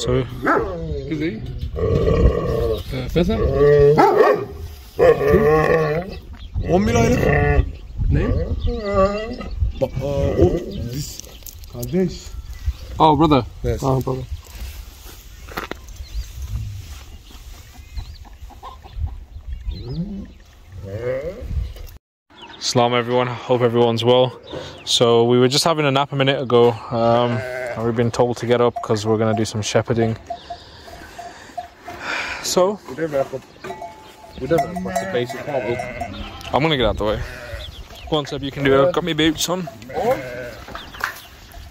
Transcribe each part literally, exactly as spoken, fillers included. So, busy. Uh, Fettel? One million. Name? Uh, oh, this. Kadesh. Oh, brother. Yes. Oh, brother. Salam everyone, hope everyone's well. So we were just having a nap a minute ago. Um, we've been told to get up because we're going to do some shepherding. So we don't have much space. I'm going to get out the way. Go on Seb, you can do it. Got me boots on.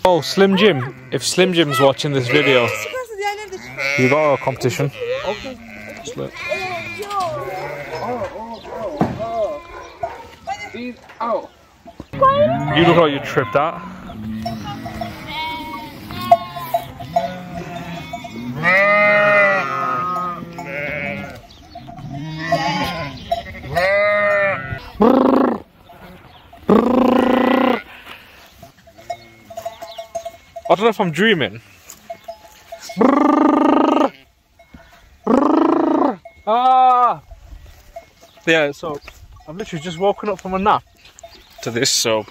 Oh, Slim Jim. If Slim Jim's watching this video, you got our competition. Just look. Oh. You look like you tripped out. I don't know if I'm dreaming. Ah. Yeah, so I'm literally just woken up from a nap to this, so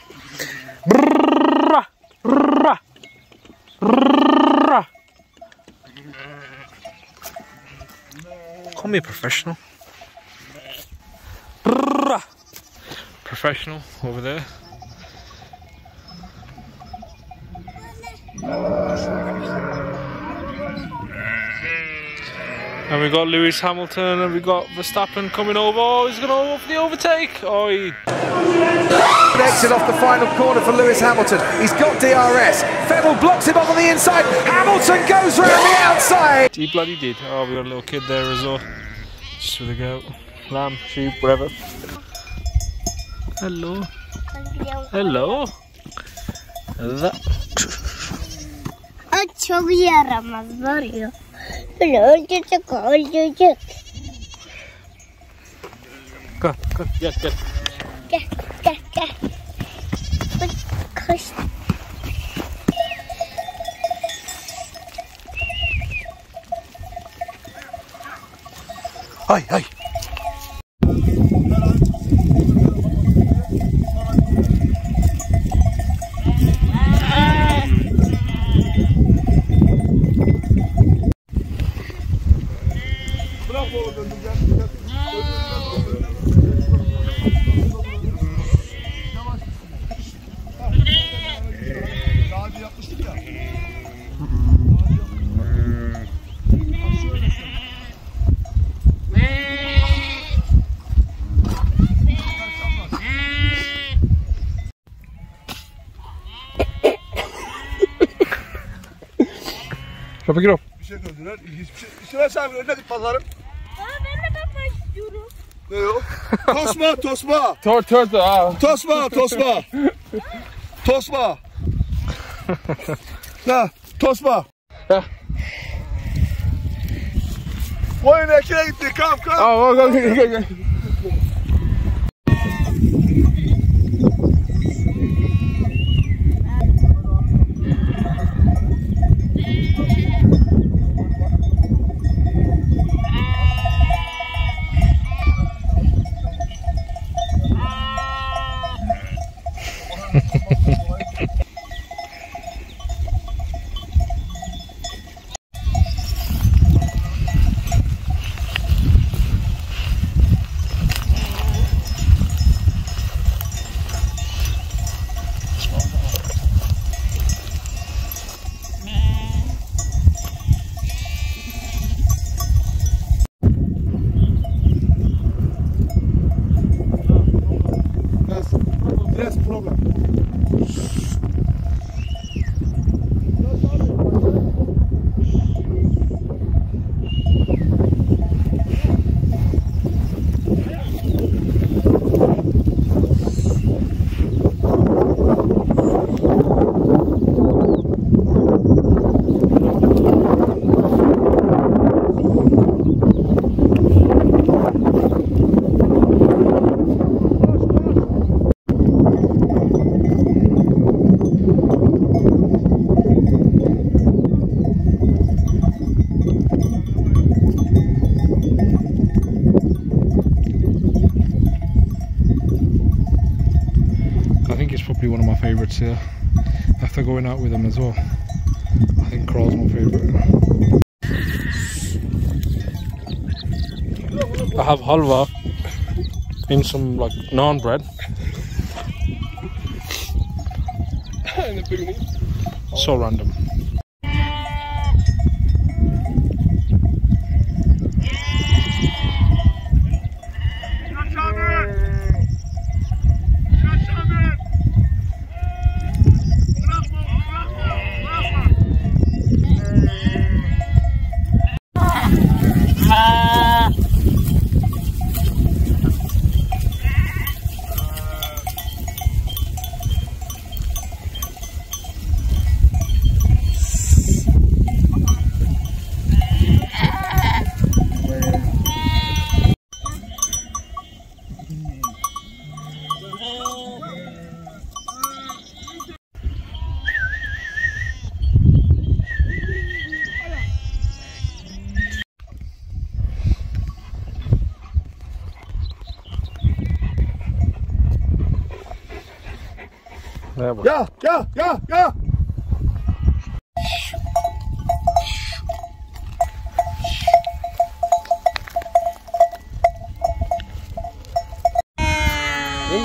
call me a professional. Professional over there. And we got Lewis Hamilton and we got Verstappen coming over. Oh, he's going to go for the overtake. Oh, he... Exit off the final corner for Lewis Hamilton. He's got D R S. Fettel blocks him up on the inside. Hamilton goes round the outside. He bloody did. Oh, we got a little kid there as well. Just with a goat. Lamb, sheep, whatever. Hello. Hello. Hello. Hello, just a call, you just. Go, go, yes, yes. Go, go, go. Push. Hi, hi. Kapı gir o. Bir şey koydular. Şuraya sahibi önüne git pazarım. Aa ben de bakmak istiyorum. Ne o? Tosma, tosma. Tor, tor, tor. Tosma, tosma. Tosma. Ha, tosma. Ha. Oyun ekine gitti. Kap, kap. Aa, bak, bak, bak, bak. favourites here, after going out with them as well. I think Crawl's my favourite. I have halwa in some like naan bread. In the beginning. So random. Yeah, yeah, yeah, yeah. You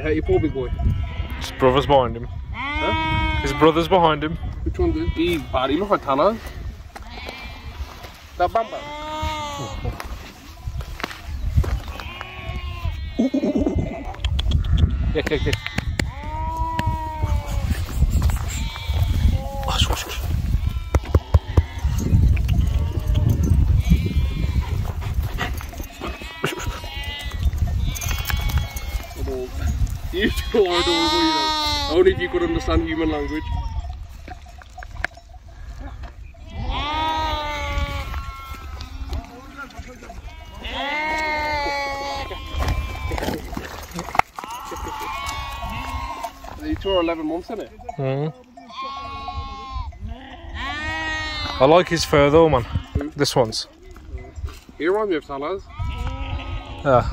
hurt your poor big boy. His brother's behind him. Huh? His brother's behind him. Which one did he? Bad. He looks like Tano. That bamba. Yeah, yeah, yeah. You two are adorable, you know. Only if you could understand human language. eleven months in it. Mm. I like his fur though, man. Mm. This one's. He reminds me of Salah's. Yeah.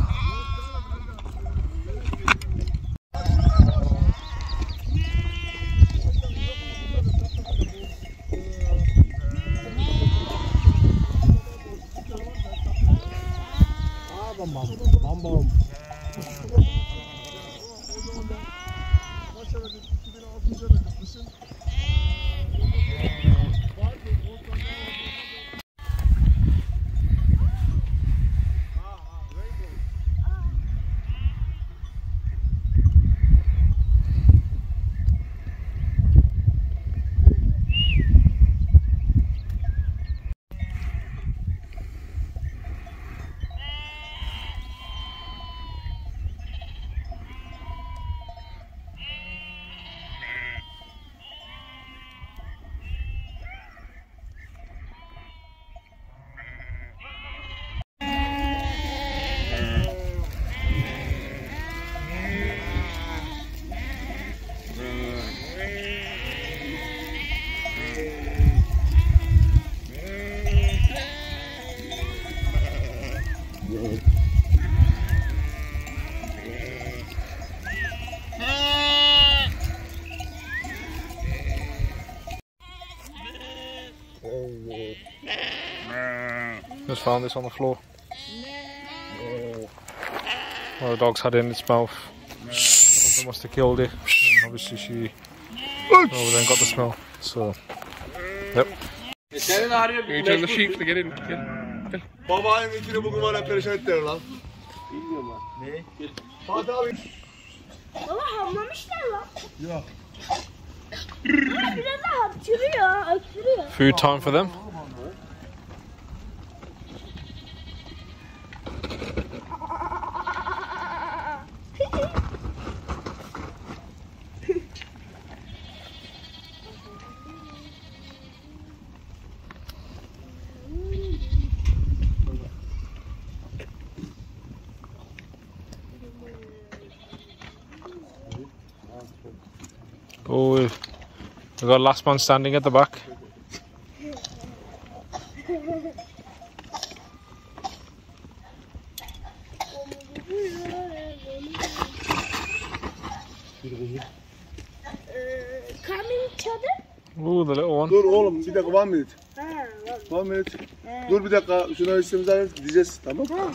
Just found this on the floor. Well, the dog's had it in its mouth. Something must have killed it. And obviously she oh, then got the smell. So, yep. You turn the sheep to get in. Food time for them. Oh, we've got last man standing at the back. Uh, coming to the? Ooh, the little one. Dur oğlum, bir dakika, one minute. Ha, one minute. Ha. Dur bir dakika, şuna üstümüzden diyeceğiz, tamam mı?